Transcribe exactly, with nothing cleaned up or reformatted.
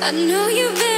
I know you've been